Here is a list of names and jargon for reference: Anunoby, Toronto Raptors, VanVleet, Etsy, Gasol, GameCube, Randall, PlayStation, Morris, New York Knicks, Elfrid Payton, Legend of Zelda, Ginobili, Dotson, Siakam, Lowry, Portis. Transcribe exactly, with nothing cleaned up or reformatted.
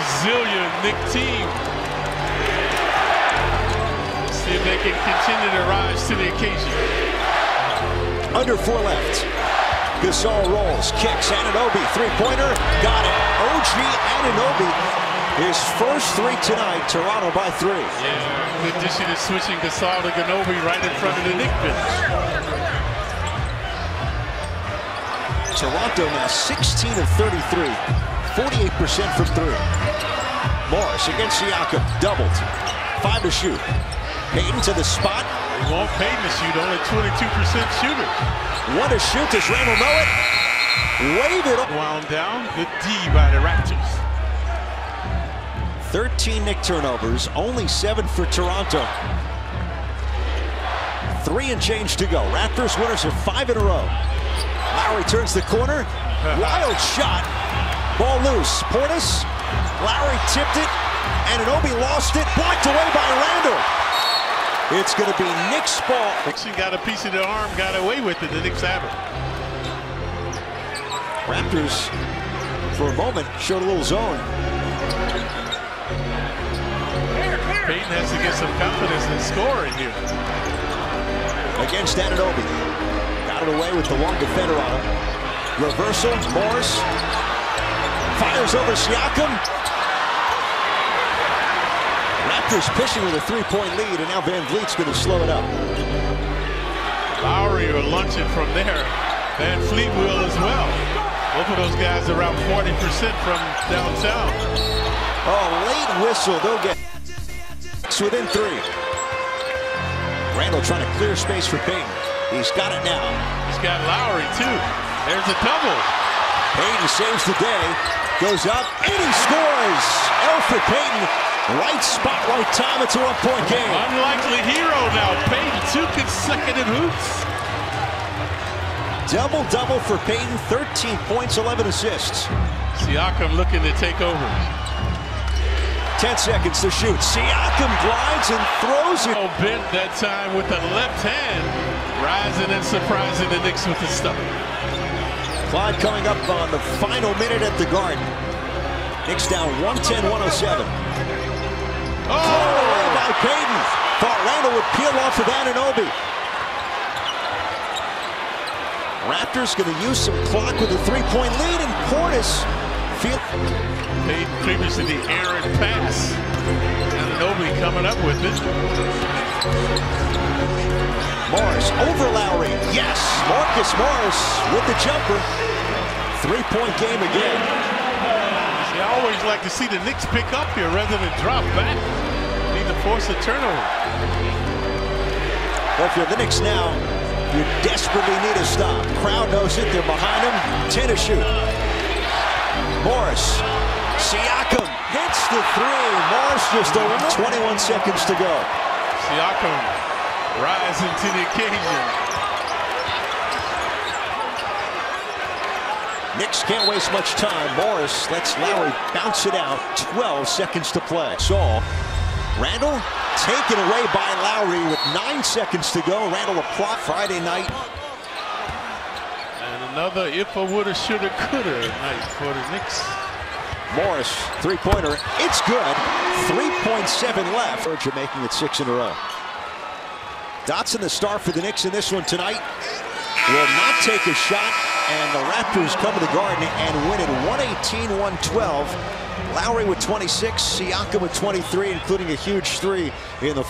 resilient Knicks team. See if they can continue to rise to the occasion. Under four left. Gasol rolls, kicks, Anunoby, three-pointer, got it. O G Anunoby. His first three tonight, Toronto by three. Yeah, the addition is switching Gasol to Ginobili right in front of the Knicks bench. Toronto now sixteen of thirty-three, forty-eight percent from three. Morris against Siakam, doubled, five to shoot. Payton to the spot. They won't Payton to shoot, only twenty-two percent shooter. What a shoot, does Randall know it? Wave it up. Wound down, good D by the Raptors. thirteen Knicks turnovers, only seven for Toronto. Three and change to go. Raptors winners of five in a row. Lowry turns the corner. Wild shot. Ball loose. Portis. Lowry tipped it. Anunoby lost it. Blocked away by Randall. It's going to be Knicks ball. She got a piece of the arm, got away with it. The Knicks have it. Raptors, for a moment, showed a little zone. Payton has to get some confidence in scoring here. Against Anunoby. Got it away with the one defender on him. Reversal, Morris. Fires over Siakam. Raptors pushing with a three-point lead, and now VanVleet's going to slow it up. Lowry will lunch it from there. VanVleet will as well. Both of those guys are around forty percent from downtown. Oh, late whistle. They'll get... within three. Randall trying to clear space for Payton. He's got it now. He's got Lowry too. There's a double. Payton saves the day. Goes up and he scores. Elfrid Payton, right spot, right time. It's a one-point game. Unlikely hero now. Payton, two consecutive hoops. Double double for Payton. thirteen points, eleven assists. Siakam looking to take over. ten seconds to shoot. Siakam glides and throws it. Oh, bent that time with the left hand. Rising and surprising the Knicks with the stuff. Clyde coming up on the final minute at the Garden. Knicks down one ten to one oh seven. Oh! Away by Payton. Thought Randall would peel off of Anunoby. Raptors going to use some clock with a three-point lead, and Portis... Payton figures to the errant pass. Anunoby coming up with it. Morris over Lowry. Yes! Marcus Morris with the jumper. Three-point game again. I always like to see the Knicks pick up here rather than drop back. Need to force a turnover. Well, if you're the Knicks now, you desperately need a stop. Crowd knows it. They're behind them. ten to shoot. Morris, Siakam gets the three. Morris just over twenty-one seconds to go. Siakam rising to the occasion. Knicks can't waste much time. Morris lets Lowry bounce it out. twelve seconds to play. Gasol, Randall taken away by Lowry with nine seconds to go. Randall a plot Friday night. Another if I woulda, shoulda, coulda night for the Knicks. Morris, three-pointer. It's good. three point seven left. You're making it six in a row. Dotson, the star for the Knicks in this one tonight, will not take a shot. And the Raptors come to the Garden and win it one eighteen to one twelve. Lowry with twenty-six, Siakam with twenty-three, including a huge three in the